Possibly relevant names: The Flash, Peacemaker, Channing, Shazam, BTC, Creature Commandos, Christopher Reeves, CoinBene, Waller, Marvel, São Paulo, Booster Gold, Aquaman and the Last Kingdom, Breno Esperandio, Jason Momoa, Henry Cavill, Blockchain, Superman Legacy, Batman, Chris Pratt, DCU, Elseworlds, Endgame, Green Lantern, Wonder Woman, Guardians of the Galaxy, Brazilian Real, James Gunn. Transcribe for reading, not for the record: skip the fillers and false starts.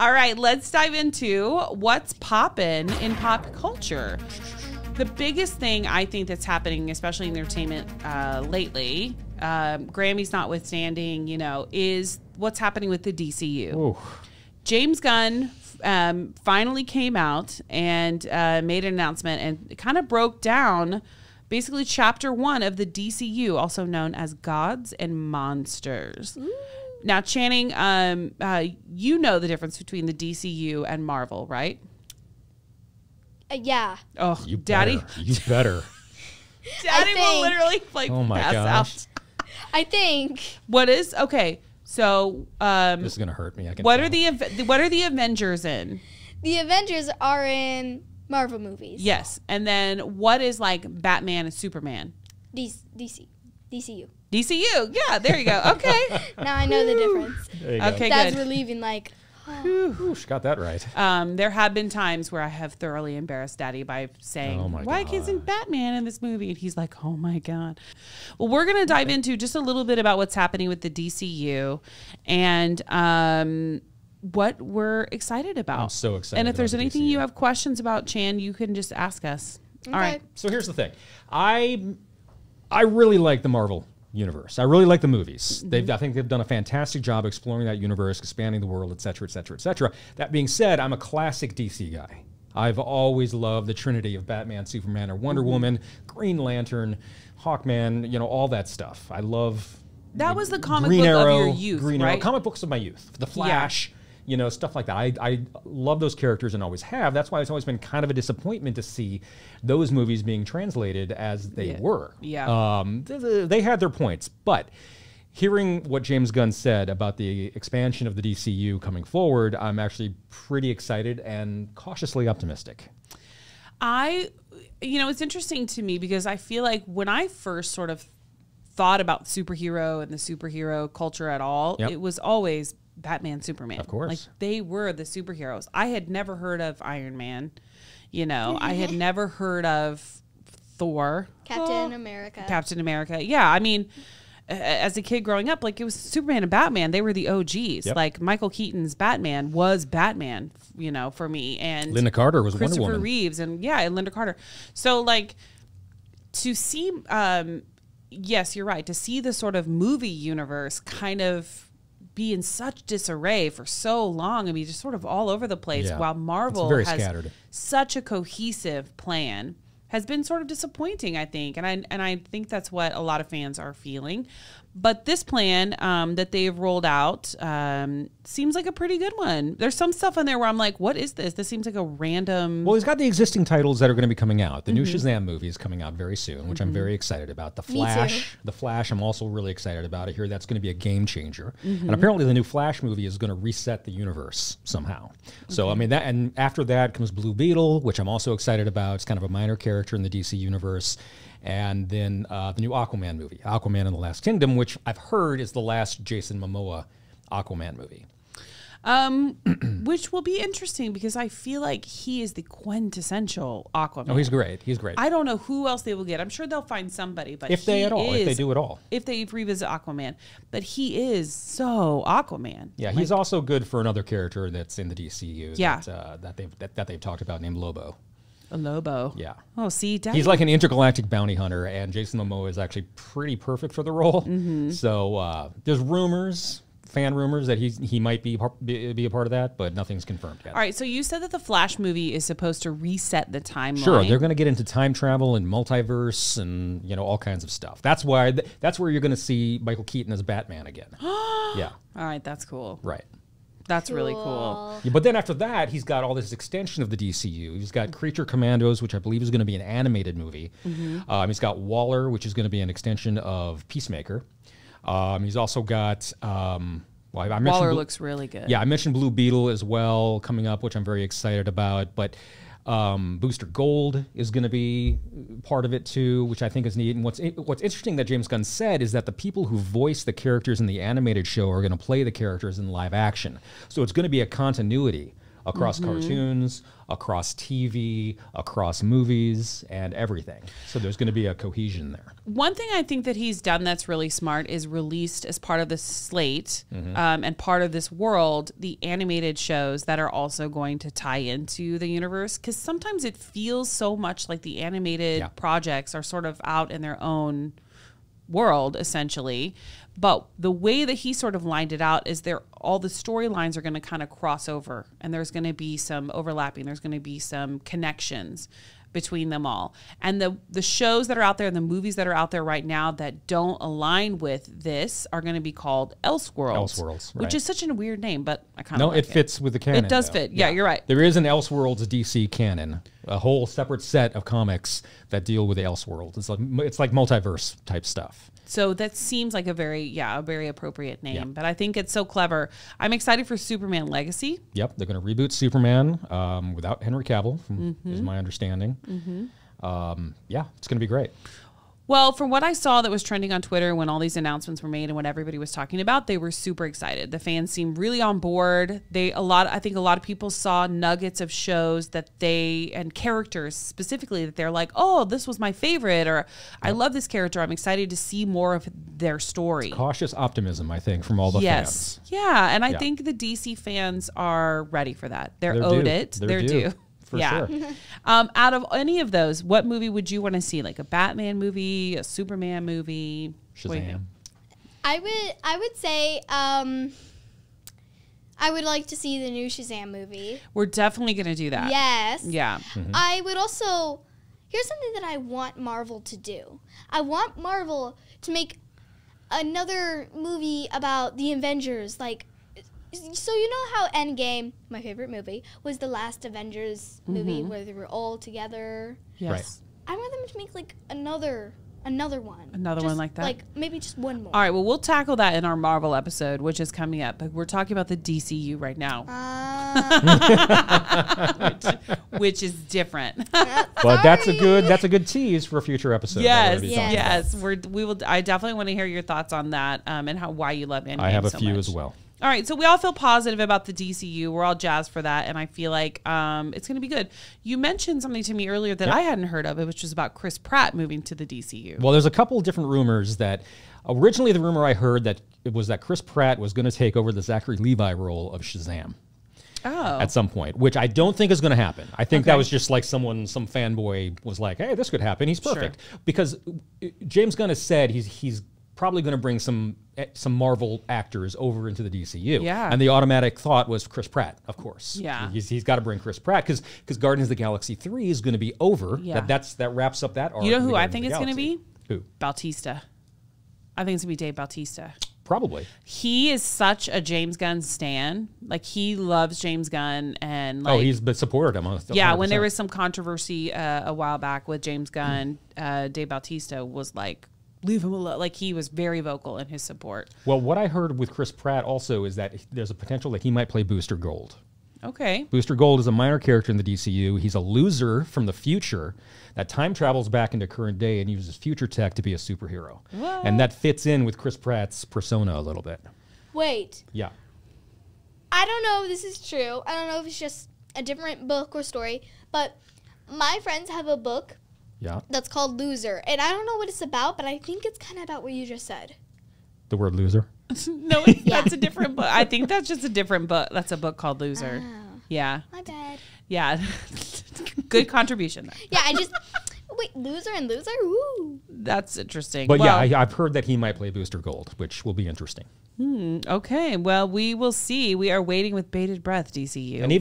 All right, let's dive into what's poppin' in pop culture. The biggest thing I think that's happening, especially in entertainment lately, Grammys notwithstanding, you know, is what's happening with the DCU. Ooh. James Gunn finally came out and made an announcement and kind of broke down basically chapter one of the DCU, also known as Gods and Monsters. Ooh. Now, Channing, you know the difference between the DCU and Marvel, right? Yeah. Oh, you Daddy. Better. You better. Daddy will literally, like, oh my pass gosh. Out. I think. What is? Okay. So. This is going to hurt me. I can what are the Avengers in? The Avengers are in Marvel movies. Yes. And then what is, like, Batman and Superman? DCU. DCU. Yeah, there you go. Okay. Now I know the difference. There you okay, go. That's good. Relieving, like. Whew, she got that right. There have been times where I have thoroughly embarrassed Daddy by saying, oh why God. Isn't Batman in this movie? And he's like, oh my God. Well, we're going to dive into just a little bit about what's happening with the DCU and what we're excited about. I'm so excited. And if there's anything you have questions about, Chan, you can just ask us. Okay. All right. So here's the thing. I really like the Marvel universe. I really like the movies. Mm-hmm. I think they've done a fantastic job exploring that universe, expanding the world, et cetera, et cetera, et cetera. That being said, I'm a classic DC guy. I've always loved the trinity of Batman, Superman, or Wonder Woman, Green Lantern, Hawkman, you know, all that stuff. I love that was the comic Green book Arrow, of your youth, Green right? Arrow, comic books of my youth. The Flash, you know, stuff like that. I love those characters and always have. That's why it's always been kind of a disappointment to see those movies being translated as they were. Yeah. They had their points. But hearing what James Gunn said about the expansion of the DCU coming forward, I'm actually pretty excited and cautiously optimistic. You know, it's interesting to me because I feel like when I first sort of thought about superhero and the superhero culture at all, it was always Batman, Superman. Of course. Like, they were the superheroes. I had never heard of Iron Man. You know, I had never heard of Thor. Captain America. Captain America. Yeah, I mean, as a kid growing up, like, it was Superman and Batman. They were the OGs. Yep. Like, Michael Keaton's Batman was Batman, you know, for me. And Linda Carter was Wonder Woman. Christopher Reeves. And, yeah, and Linda Carter. So, like, to see, yes, you're right, to see the sort of movie universe kind of be in such disarray for so long. I mean, just sort of all over the place, while Marvel has scattered. Such a cohesive plan has been sort of disappointing, I think. And I think that's what a lot of fans are feeling. But this plan that they've rolled out seems like a pretty good one. There's some stuff in there where I'm like, what is this? This seems like a random... Well, he's got the existing titles that are going to be coming out. The new Shazam movie is coming out very soon, which I'm very excited about. The Flash, I'm also really excited about. I hear that's going to be a game changer. And apparently the new Flash movie is going to reset the universe somehow. So, I mean, that, and after that comes Blue Beetle, which I'm also excited about. It's kind of a minor character in the DC universe. And then the new Aquaman movie, Aquaman and the Last Kingdom, which I've heard is the last Jason Momoa Aquaman movie. Which will be interesting because I feel like he is the quintessential Aquaman. Oh, he's great. He's great. I don't know who else they will get. I'm sure they'll find somebody. But if they at all, if they do at all. If they revisit Aquaman. But he is so Aquaman. Yeah, like, he's also good for another character that's in the DCU that they've talked about named Lobo. A Lobo. Yeah. Oh, see, Daddy. He's like an intergalactic bounty hunter, and Jason Momoa is actually pretty perfect for the role. So there's rumors, fan rumors, that he might be a part of that, but nothing's confirmed yet. All right, so you said that the Flash movie is supposed to reset the timeline. Sure, they're going to get into time travel and multiverse and, you know, all kinds of stuff. That's why that's where you're going to see Michael Keaton as Batman again. Yeah. All right, that's cool. Right. That's really cool. Yeah, but then after that, he's got all this extension of the DCU. He's got Creature Commandos, which I believe is going to be an animated movie. He's got Waller, which is going to be an extension of Peacemaker. He's also got... well, I mentioned Waller looks really good. Yeah, I mentioned Blue Beetle as well coming up, which I'm very excited about. But Booster Gold is going to be part of it too, which I think is neat. And what's interesting that James Gunn said is that the people who voice the characters in the animated show are going to play the characters in live action. So it's going to be a continuity across cartoons, across TV, across movies, and everything. So there's going to be a cohesion there. One thing I think that he's done that's really smart is released as part of the slate and part of this world, the animated shows that are also going to tie into the universe. Because sometimes it feels so much like the animated projects are sort of out in their own world, essentially. But the way that he sort of lined it out is all the storylines are going to kind of cross over, and there's going to be some overlapping. There's going to be some connections between them all. And the shows that are out there and the movies that are out there right now that don't align with this are going to be called Elseworlds. Elseworlds, right. Which is such a weird name, but I kind of like it. No, it fits with the canon. It does fit. Yeah, you're right. There is an Elseworlds DC canon, a whole separate set of comics that deal with the Elseworlds. It's like multiverse type stuff. So that seems like a very appropriate name, but I think it's so clever. I'm excited for Superman Legacy. Yep, they're going to reboot Superman without Henry Cavill, is my understanding. Yeah, it's going to be great. Well, from what I saw that was trending on Twitter when all these announcements were made and what everybody was talking about, they were super excited. The fans seemed really on board. I think a lot of people saw nuggets of shows and characters specifically that they're like, "Oh, this was my favorite," or "I love this character. I'm excited to see more of their story." It's cautious optimism, I think, from all the fans. Yeah, and I think the DC fans are ready for that. They're owed it. They're due. For sure. Out of any of those, what movie would you want to see? Like a Batman movie, a Superman movie? Shazam. I would say I would like to see the new Shazam movie. We're definitely going to do that. Yes. Yeah. I would also... Here's something that I want Marvel to do. I want Marvel to make another movie about the Avengers, like... So you know how Endgame, my favorite movie, was the last Avengers movie where they were all together? Yes. Right. I want them to make like another one. Another one like that? Like maybe just one more. All right, well, we'll tackle that in our Marvel episode, which is coming up. But we're talking about the DCU right now. Which is different. But that's a good tease for a future episode. Yes. I definitely want to hear your thoughts on that and why you love Endgame so much. I have a few as well. All right, so we all feel positive about the DCU. We're all jazzed for that, and I feel like it's going to be good. You mentioned something to me earlier that I hadn't heard of, which was about Chris Pratt moving to the DCU. Well, there's a couple of different rumors that originally the rumor I heard was that Chris Pratt was going to take over the Zachary Levi role of Shazam. Oh. At some point, which I don't think is going to happen. I think that was just like some fanboy was like, "Hey, this could happen. He's perfect." Sure. Because James Gunn has said he's probably going to bring some Marvel actors over into the DCU. Yeah. And the automatic thought was Chris Pratt, of course. Yeah. He's got to bring Chris Pratt because Guardians of the Galaxy 3 is going to be over. Yeah. That wraps up that arc. You know who I think it's going to be? Who? Bautista. I think it's going to be Dave Bautista. Probably. He is such a James Gunn stan. Like, he loves James Gunn. And like, he's supported him. 100%. Yeah, when there was some controversy a while back with James Gunn, Dave Bautista was like, "Leave him alone." Like, he was very vocal in his support. Well, what I heard with Chris Pratt also is that there's a potential that he might play Booster Gold. Okay. Booster Gold is a minor character in the DCU. He's a loser from the future that time travels back into current day and uses future tech to be a superhero. What? And that fits in with Chris Pratt's persona a little bit. Wait. Yeah. I don't know if this is true. I don't know if it's just a different book or story, but my friends have a book. Yeah. That's called Loser. And I don't know what it's about, but I think it's kind of about what you just said. The word loser? No, that's a different book. I think that's just a different book. That's a book called Loser. Oh, yeah. My bad. Yeah. Good contribution, though. Yeah, I just... Wait, Loser and Loser? Ooh. That's interesting. But well, yeah, I've heard that he might play Booster Gold, which will be interesting. Okay. Well, we will see. We are waiting with bated breath, DCU.